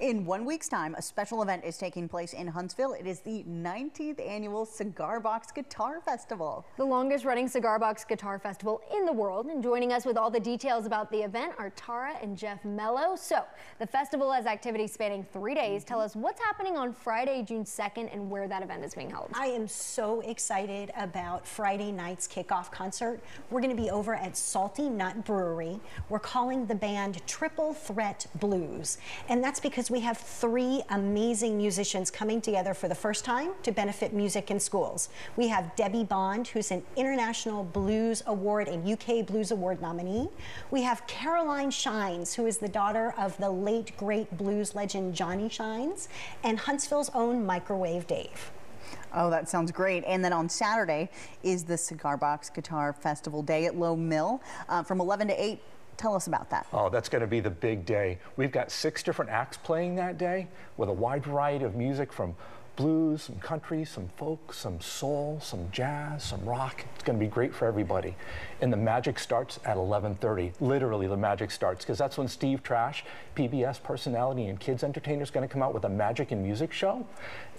In 1 week's time, a special event is taking place in Huntsville. It is the 19th annual Cigar Box Guitar Festival. The longest running Cigar Box Guitar Festival in the world. And joining us with all the details about the event are Tara and Jeff Mello. So the festival has activities spanning 3 days. Tell us what's happening on Friday, June 2nd, and where that event is being held. I am so excited about Friday night's kickoff concert. We're going to be over at Salty Nut Brewery. We're calling the band Triple Threat Blues. And that's because we have 3 amazing musicians coming together for the first time to benefit music in schools. We have Debbie Bond, who's an International Blues Award and UK Blues Award nominee. We have Caroline Shines, who is the daughter of the late great blues legend Johnny Shines, and Huntsville's own Microwave Dave. Oh, that sounds great. And then on Saturday is the Cigar Box Guitar Festival Day at Low Mill from 11 to 8. Tell us about that. Oh, that's going to be the big day. We've got 6 different acts playing that day with a wide variety of music from blues, some country, some folk, some soul, some jazz, some rock. It's going to be great for everybody. And the magic starts at 11:30. Literally, the magic starts, because that's when Steve Trash, PBS personality and kids entertainer, is going to come out with a magic and music show.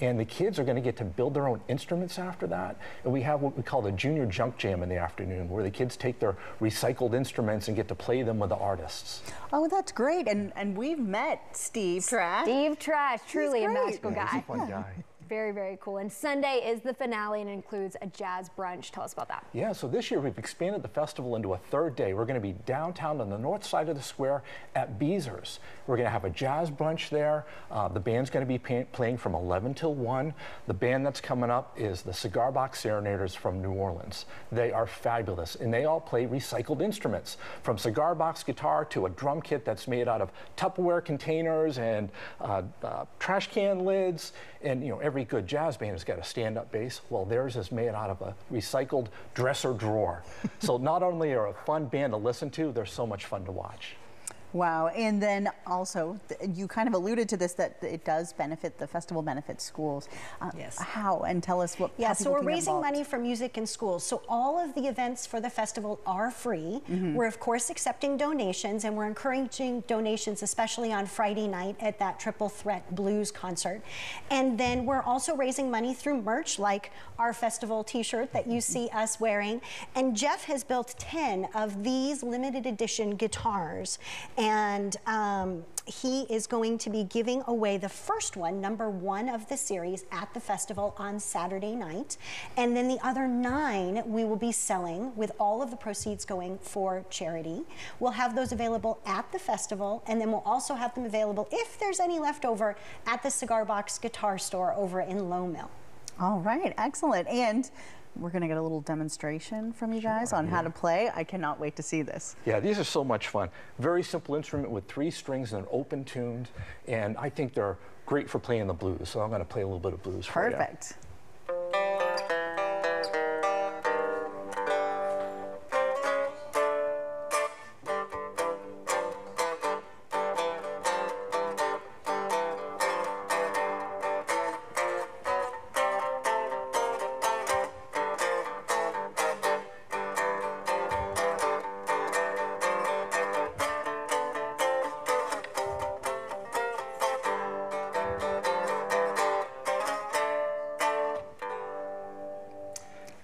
And the kids are going to get to build their own instruments after that. And we have what we call the Junior Junk Jam in the afternoon, where the kids take their recycled instruments and get to play them with the artists. Oh, that's great. And we've met Steve Trash. Steve Trash, truly a magical guy. He's a fun guy. Very, very cool. And Sunday is the finale and includes a jazz brunch. Tell us about that. Yeah, so this year we've expanded the festival into a 3rd day. We're going to be downtown on the north side of the square at Beezer's. We're going to have a jazz brunch there. The band's going to be playing from 11 till 1. The band that's coming up is the Cigar Box Serenaders from New Orleans. They are fabulous, and they all play recycled instruments, from cigar box guitar to a drum kit that's made out of Tupperware containers and trash can lids, and you know, every good jazz band has got a stand-up bass. Well, theirs is made out of a recycled dresser drawer. So not only are a fun band to listen to, they're so much fun to watch. Wow. And then also, you kind of alluded to this, that it does benefit, the festival benefits schools. Yes. How? And tell us what. Yeah, so we're raising money for music in schools. So all of the events for the festival are free. Mm-hmm. We're, of course, accepting donations, and we're encouraging donations, especially on Friday night at that Triple Threat Blues concert. And then we're also raising money through merch, like our festival t-shirt that you see us wearing. And Jeff has built 10 of these limited edition guitars. And he is going to be giving away the first one, number 1 of the series, at the festival on Saturday night. And then the other 9 we will be selling, with all of the proceeds going for charity. We'll have those available at the festival, and then we'll also have them available, if there's any left over, at the Cigar Box Guitar Store over in Low Mill. All right, excellent. And we're going to get a little demonstration from you guys on how to play. I cannot wait to see this. Yeah, these are so much fun. Very simple instrument with 3 strings and an open tuned, and I think they're great for playing the blues. So I'm going to play a little bit of blues for you. Perfect.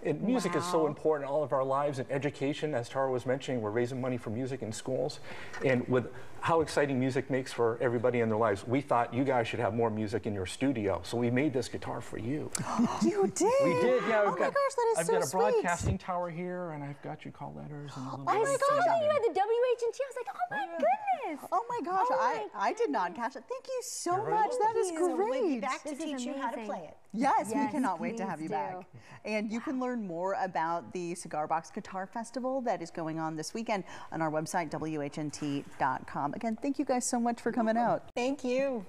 And music is so important in all of our lives, and education, as Tara was mentioning, we're raising money for music in schools. And with how exciting music makes for everybody in their lives, we thought you guys should have more music in your studio, so we made this guitar for you. You did? We did, yeah. Oh my gosh, that is so sweet. I've got a broadcasting tower here, and I've got your call letters. And oh my gosh, I thought you had the WHNT. I was like, oh my goodness. Oh my gosh, I did not catch it. Thank you so much. That is great. So we'll be back to teach you how to play it. Yes, we cannot wait to have you back. And you can learn more about the Cigar Box Guitar Festival that is going on this weekend on our website, WHNT.com. Again, thank you guys so much for coming out. Thank you.